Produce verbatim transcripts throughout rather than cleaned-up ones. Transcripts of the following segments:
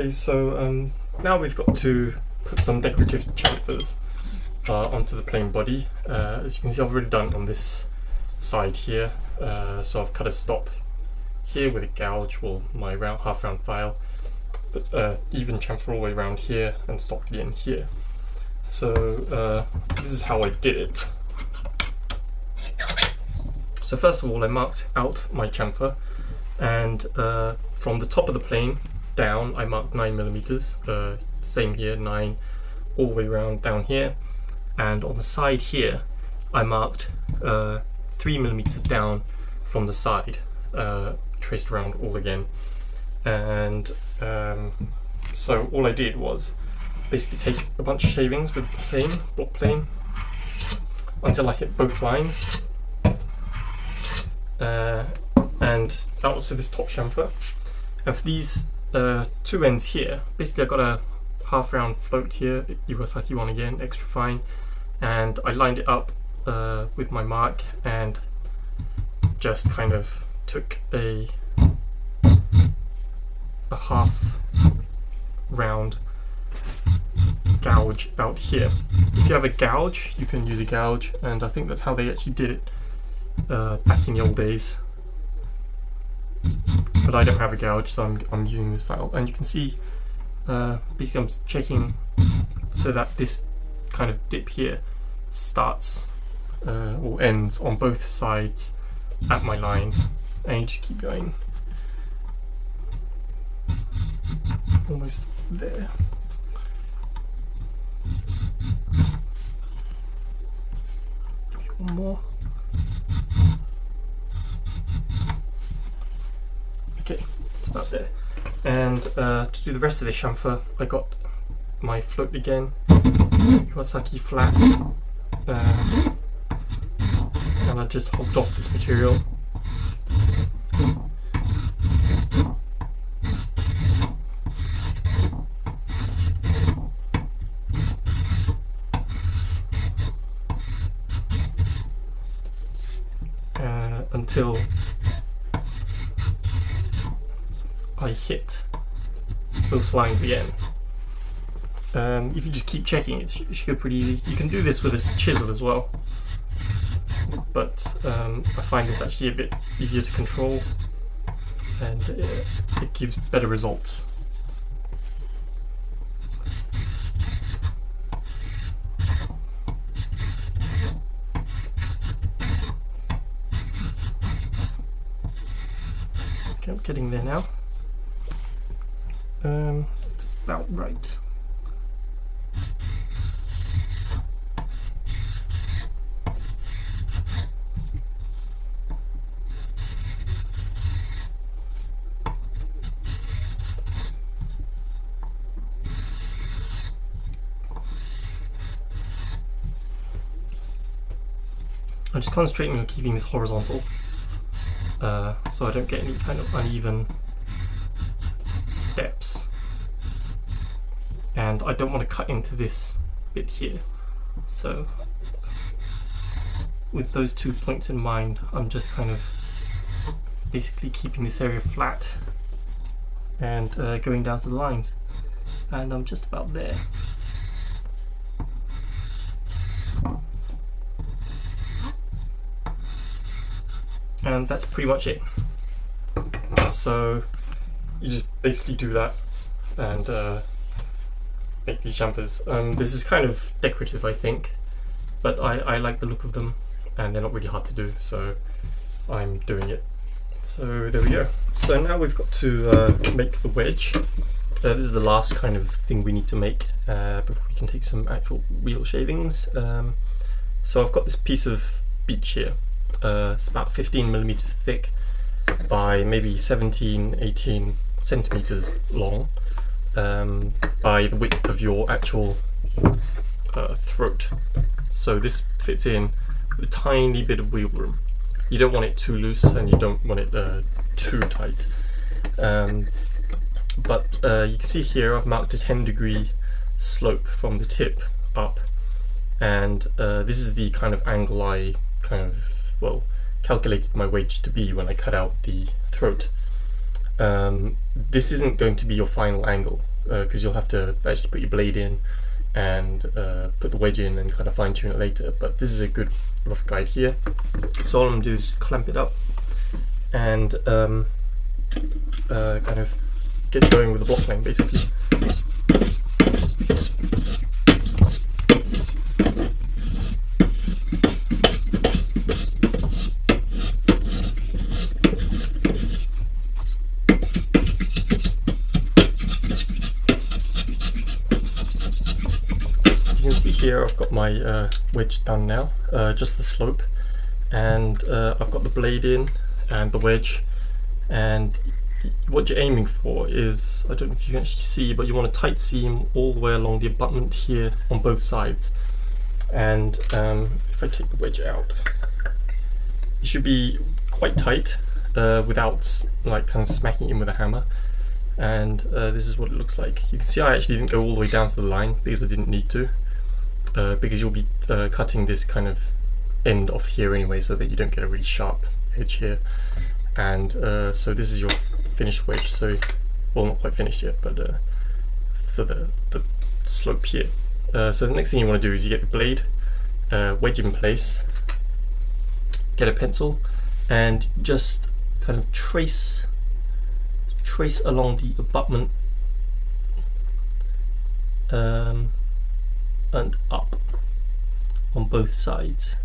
Okay, so um, now we've got to put some decorative chamfers uh, onto the plain body. Uh, as you can see, I've already done on this side here. Uh, so I've cut a stop here with a gouge or my round, half round file, but uh, even chamfer all the way around here and stop again here. So uh, this is how I did it. So first of all, I marked out my chamfer, and uh, from the top of the plane down I marked nine millimeters, uh, same here, nine all the way around down here, and on the side here I marked uh, three millimeters down from the side, uh, traced around all again. And um, so all I did was basically take a bunch of shavings with plane, block plane, until I hit both lines, uh, and that was for this top chamfer. And for these uh, two ends here, basically I got a half round float here, Iwasaki one again, extra fine, and I lined it up uh, with my mark and just kind of took a a half round gouge out here. If you have a gouge, you can use a gouge, and I think that's how they actually did it uh, back in the old days. But I don't have a gouge, so I'm, I'm using this file. And you can see, uh, basically I'm checking so that this kind of dip here starts uh, or ends on both sides at my lines, and you just keep going. Almost there. One more. Okay, it's about there. And uh, to do the rest of this chamfer, I got my float again, Iwasaki flat, uh, and I just hopped off this material. Until I hit both lines again. Um, if you just keep checking, it should go pretty easy. You can do this with a chisel as well, but um, I find this actually a bit easier to control, and it, it gives better results. I'm getting there now. Um, it's about right. I'm just concentrating on keeping this horizontal. Uh, so I don't get any kind of uneven steps, and I don't want to cut into this bit here, so with those two points in mind, I'm just kind of basically keeping this area flat and uh, going down to the lines, and I'm just about there. And that's pretty much it. So you just basically do that and uh, make these chamfers. Um, this is kind of decorative, I think, but I, I like the look of them, and they're not really hard to do, so I'm doing it. So there we go. So now we've got to uh, make the wedge. Uh, this is the last kind of thing we need to make uh, before we can take some actual real shavings. Um, so I've got this piece of beech here. Uh, it's about fifteen millimeters thick by maybe seventeen, eighteen centimeters long, um, by the width of your actual uh, throat. So this fits in with a tiny bit of wheel room. You don't want it too loose, and you don't want it uh, too tight. Um, but uh, you can see here I've marked a ten degree slope from the tip up, and uh, this is the kind of angle I kind of well calculated my wedge to be when I cut out the throat. um, this isn't going to be your final angle, because uh, you'll have to actually put your blade in and uh, put the wedge in and kind of fine tune it later, but this is a good rough guide here. So all I'm going to do is just clamp it up and um, uh, kind of get going with the block plane basically. Here I've got my uh, wedge done now, uh, just the slope, and uh, I've got the blade in and the wedge, and what you're aiming for is, I don't know if you can actually see, but you want a tight seam all the way along the abutment here on both sides. And um, if I take the wedge out, it should be quite tight uh, without like kind of smacking in with a hammer. And uh, this is what it looks like. You can see I actually didn't go all the way down to the line because I didn't need to. Uh, because you'll be uh, cutting this kind of end off here anyway, so that you don't get a really sharp edge here. And uh, so this is your finished wedge. So, well, not quite finished yet, but uh, for the, the slope here. Uh, so the next thing you want to do is you get the blade, uh, wedge in place, get a pencil, and just kind of trace, trace along the abutment. Um, and up on both sides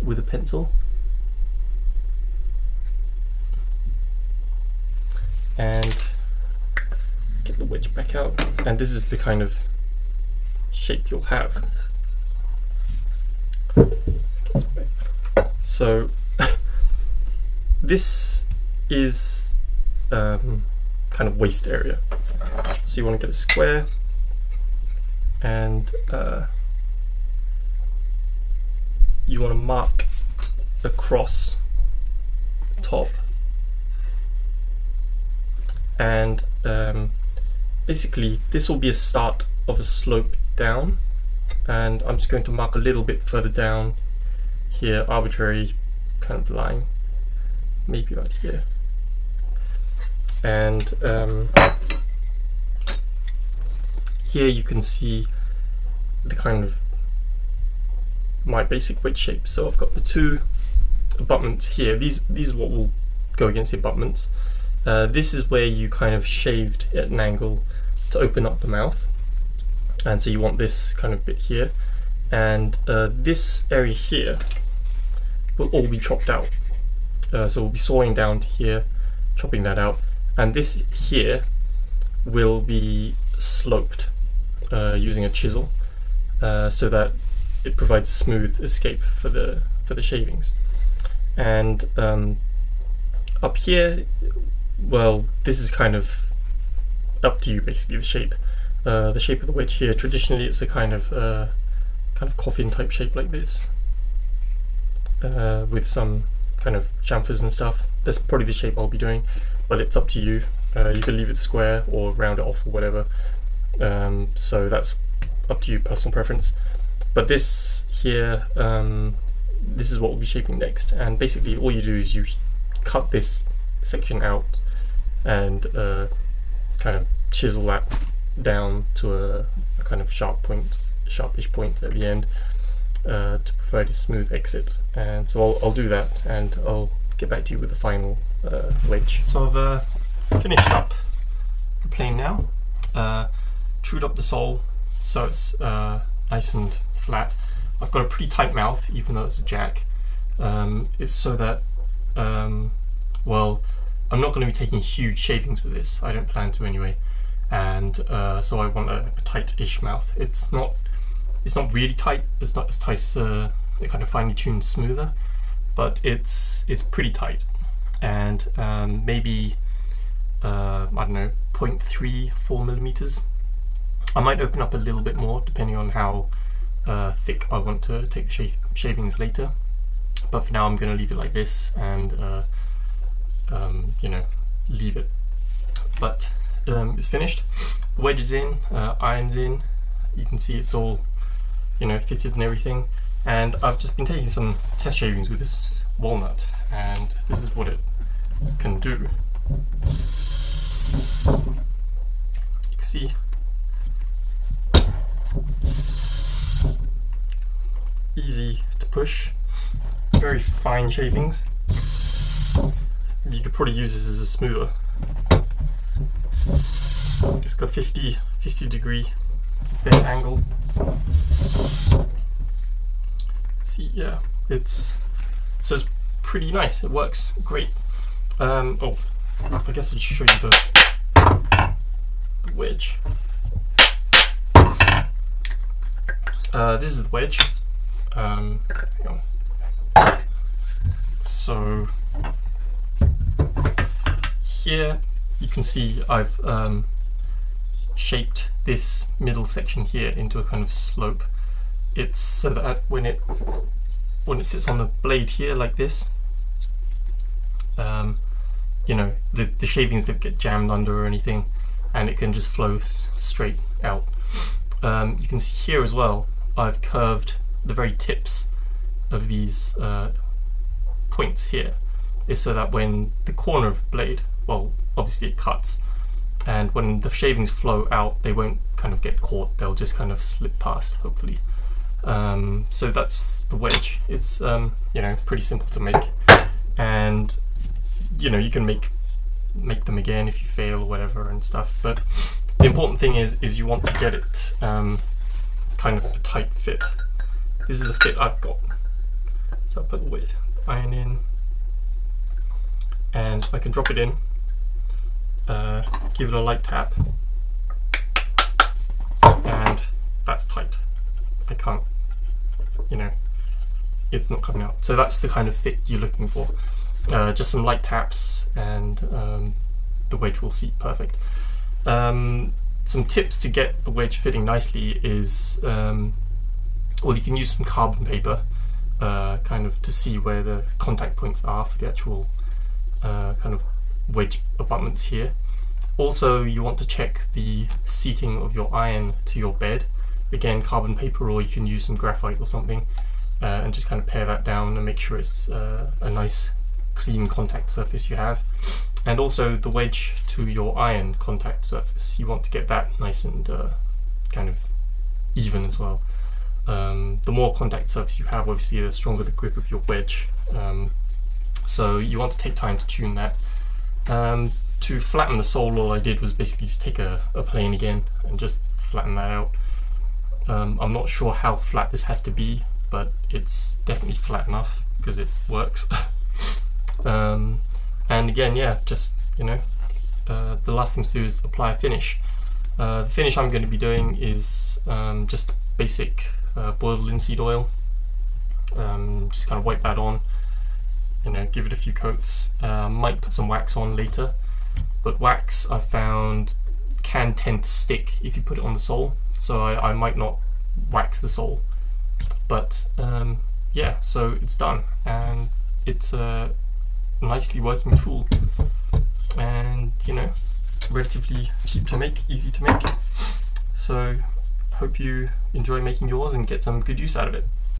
with a pencil, and get the wedge back out, and this is the kind of shape you'll have. So this is um, kind of waist area, so you want to get a square and uh, you want to mark across the top, and um, basically this will be a start of a slope down, and I'm just going to mark a little bit further down here, arbitrary kind of line, maybe right here, and um, here you can see the kind of my basic wedge shape. So I've got the two abutments here. These these are what will go against the abutments. Uh, this is where you kind of shaved at an angle to open up the mouth, and so you want this kind of bit here, and uh, this area here will all be chopped out. Uh, so we'll be sawing down to here, chopping that out, and this here will be sloped uh, using a chisel, uh, so that it provides smooth escape for the for the shavings. And um, up here, well, this is kind of up to you basically, the shape, uh, the shape of the wedge here. Traditionally, it's a kind of uh, kind of coffin type shape like this, uh, with some kind of chamfers and stuff. That's probably the shape I'll be doing, but it's up to you. Uh, you can leave it square or round it off or whatever, um, so that's up to you, personal preference. But this here, um, this is what we'll be shaping next, and basically all you do is you cut this section out and uh, kind of chisel that down to a, a kind of sharp point, sharpish point at the end, uh, to provide a smooth exit. And so I'll, I'll do that, and I'll get back to you with the final uh, wedge. So I've uh, finished up the plane now, uh, trued up the sole so it's uh, nice and flat. I've got a pretty tight mouth even though it's a jack. Um, it's so that, um, well, I'm not going to be taking huge shavings with this, I don't plan to anyway, and uh, so I want a, a tight-ish mouth. It's not it's not really tight, it's not as tight as uh, a kind of finely tuned smoother, but it's, it's pretty tight, and um, maybe Uh, I don't know, zero point three four millimeters. I might open up a little bit more depending on how uh, thick I want to take the sh shavings later, but for now I'm going to leave it like this and uh, um, you know, leave it. But um, it's finished, the wedge is in, uh, iron's in, you can see it's all, you know, fitted and everything, and I've just been taking some test shavings with this walnut, and this is what it can do. You see, easy to push, very fine shavings. You could probably use this as a smoother. It's got fifty, fifty degree bend angle. See, yeah, it's so it's pretty nice. It works great. Um, oh, I guess I'll just show you the, the wedge. Uh, this is the wedge. Um, hang on. So here you can see I've um, shaped this middle section here into a kind of slope. It's so that when it when it sits on the blade here like this, um, you know, the, the shavings don't get jammed under or anything, and it can just flow straight out. Um, you can see here as well, I've curved the very tips of these uh, points here. It's so that when the corner of the blade, well, obviously it cuts, and when the shavings flow out, they won't kind of get caught, they'll just kind of slip past, hopefully. Um, so that's the wedge. It's, um, you know, pretty simple to make, and you know, you can make make them again if you fail or whatever and stuff, but the important thing is is you want to get it um, kind of a tight fit. This is the fit I've got. So I put the weight iron in, and I can drop it in, uh, give it a light tap, and that's tight. I can't, you know, it's not coming out. So that's the kind of fit you're looking for. Uh, just some light taps and um, the wedge will seat perfect. Um, some tips to get the wedge fitting nicely is, um, well, you can use some carbon paper uh, kind of to see where the contact points are for the actual uh, kind of wedge abutments here. Also, you want to check the seating of your iron to your bed. Again, carbon paper, or you can use some graphite or something, uh, and just kind of pare that down and make sure it's uh, a nice clean contact surface you have. And also the wedge to your iron contact surface, you want to get that nice and uh, kind of even as well. Um, the more contact surface you have, obviously the stronger the grip of your wedge, um, so you want to take time to tune that. Um, to flatten the sole, all I did was basically just take a, a plane again and just flatten that out. Um, I'm not sure how flat this has to be, but it's definitely flat enough because it works. um, and again, yeah, just, you know, uh, the last thing to do is apply a finish. Uh, the finish I'm going to be doing is um, just basic uh, boiled linseed oil. Um, just kind of wipe that on, you know, give it a few coats. Uh, might put some wax on later, but wax I've found can tend to stick if you put it on the sole. So I, I might not wax the sole, but um, yeah, so it's done, and it's a nicely working tool, and you know, relatively cheap to make, easy to make. So hope you enjoy making yours and get some good use out of it.